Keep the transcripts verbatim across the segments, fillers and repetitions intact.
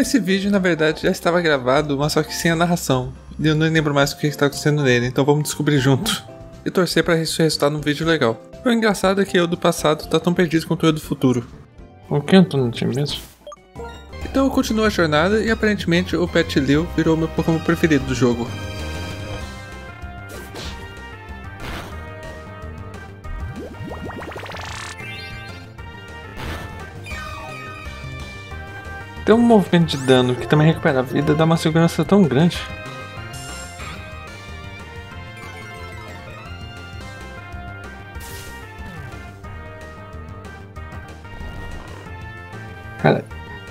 Esse vídeo na verdade já estava gravado, mas só que sem a narração. E eu não lembro mais o que está acontecendo nele, então vamos descobrir junto. E torcer para isso resultar num vídeo legal. O engraçado é que eu do passado tá tão perdido quanto eu do futuro. O que eu tô no time mesmo? Então eu continuo a jornada e aparentemente o Pet Leo virou meu Pokémon preferido do jogo. Tem um movimento de dano que também recupera a vida, dá uma segurança tão grande. Cara,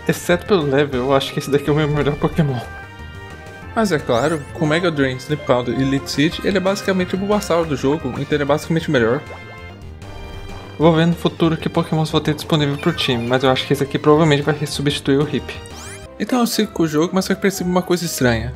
exceto pelo level, eu acho que esse daqui é o meu melhor Pokémon. Mas é claro, com Mega Drain, Sleep Powder e Lit Seed, ele é basicamente o Bulbasaur do jogo, então ele é basicamente o melhor. Vou ver no futuro que Pokémons vou ter disponível pro time, mas eu acho que esse aqui provavelmente vai substituir o Hipp. Então eu sigo com o jogo, mas só que percebo uma coisa estranha.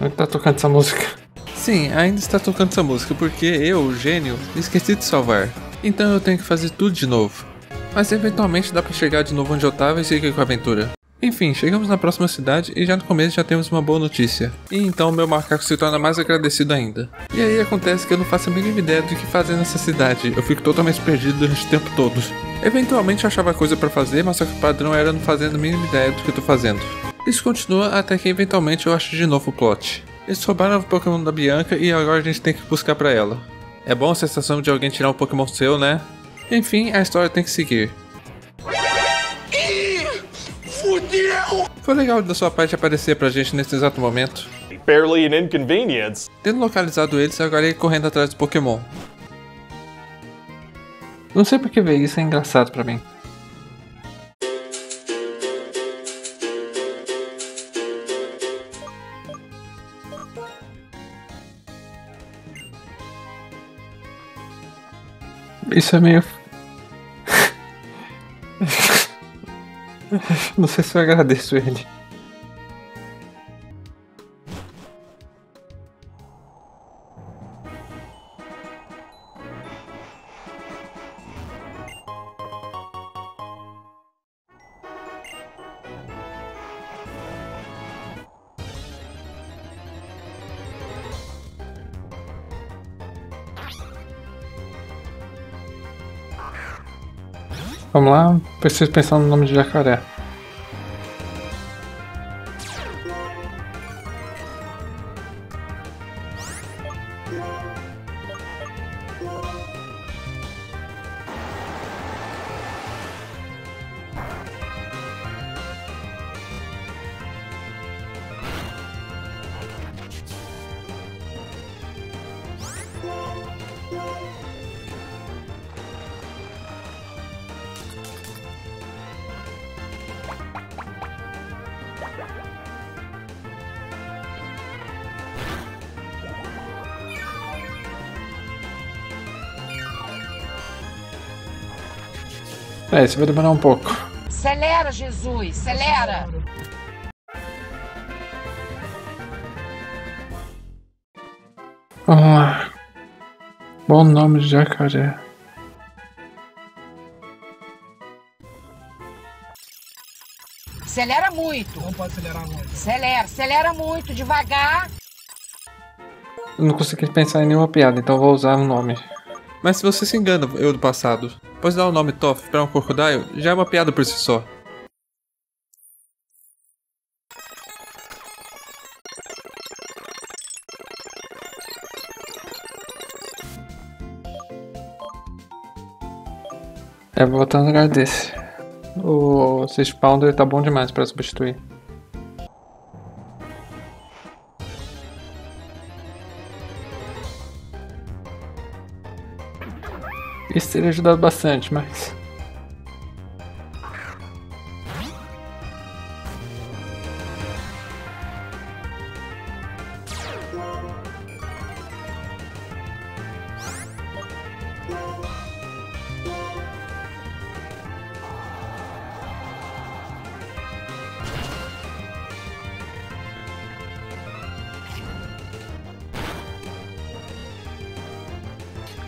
Onde tá tocando essa música? Sim, ainda está tocando essa música, porque eu, o gênio, esqueci de salvar. Então eu tenho que fazer tudo de novo. Mas eventualmente dá pra chegar de novo onde eu tava e seguir com a aventura. Enfim, chegamos na próxima cidade e já no começo já temos uma boa notícia. E então meu macaco se torna mais agradecido ainda. E aí acontece que eu não faço a mínima ideia do que fazer nessa cidade, eu fico totalmente perdido durante o tempo todo. Eventualmente eu achava coisa pra fazer, mas só que o padrão era não fazer a mínima ideia do que eu tô fazendo. Isso continua até que eventualmente eu acho de novo o plot. Eles roubaram o Pokémon da Bianca e agora a gente tem que buscar pra ela. É bom a sensação de alguém tirar um Pokémon seu, né? Enfim, a história tem que seguir. Fudeu! Foi legal da sua parte aparecer pra gente nesse exato momento. Barely an inconvenience. Tendo localizado eles, agora ele correndo atrás do Pokémon. Não sei porque ver isso é engraçado pra mim. Isso é meio... Não sei se eu agradeço ele. Vamos lá, preciso pensar no nome de jacaré. É, isso vai demorar um pouco. Acelera, Jesus! Acelera! Vamos lá. Bom nome de jacaré. Acelera muito! Não pode acelerar muito. Acelera, acelera muito, devagar! Eu não consegui pensar em nenhuma piada, então vou usar um nome. Mas se você se engana, eu do passado, pois dar o nome Toph pra um crocodile já é uma piada por si só. É, voltando a agradecer. O Seast Pounder tá bom demais pra substituir. Isso teria ajudado bastante, mas...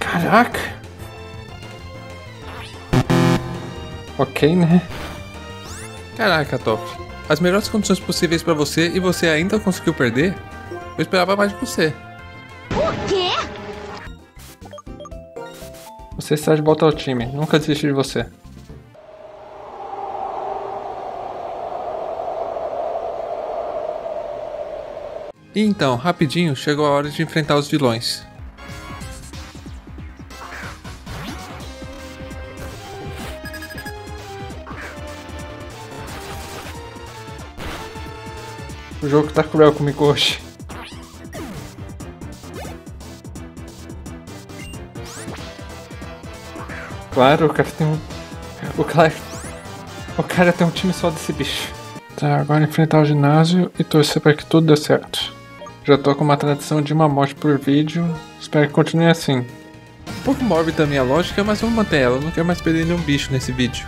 Caraca! ok, né? Caraca, Toph. As melhores condições possíveis pra você e você ainda conseguiu perder? Eu esperava mais de você. O quê? Você está de volta ao time. Nunca desisti de você. E então, rapidinho, chegou a hora de enfrentar os vilões. O jogo tá cruel comigo hoje. Claro, o cara tem um... O cara... O cara tem um time só desse bicho. Tá, agora enfrentar o ginásio e torcer para que tudo dê certo. Já tô com uma tradição de uma morte por vídeo, espero que continue assim. Um pouco mórbida a minha lógica, mas vamos manter ela, eu não quero mais perder nenhum bicho nesse vídeo.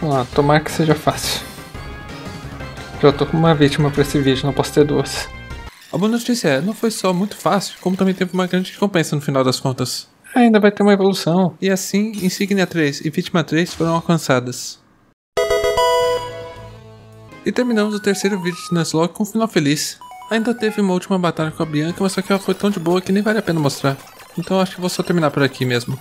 Vamos lá, tomara que seja fácil. Já tô com uma vítima pra esse vídeo, não posso ter duas. A boa notícia é, não foi só muito fácil, como também teve uma grande recompensa no final das contas. Ainda vai ter uma evolução. E assim, Insígnia três e Vítima três foram alcançadas. E terminamos o terceiro vídeo de Nuzlocke com um final feliz. Ainda teve uma última batalha com a Bianca, mas só que ela foi tão de boa que nem vale a pena mostrar. Então acho que vou só terminar por aqui mesmo.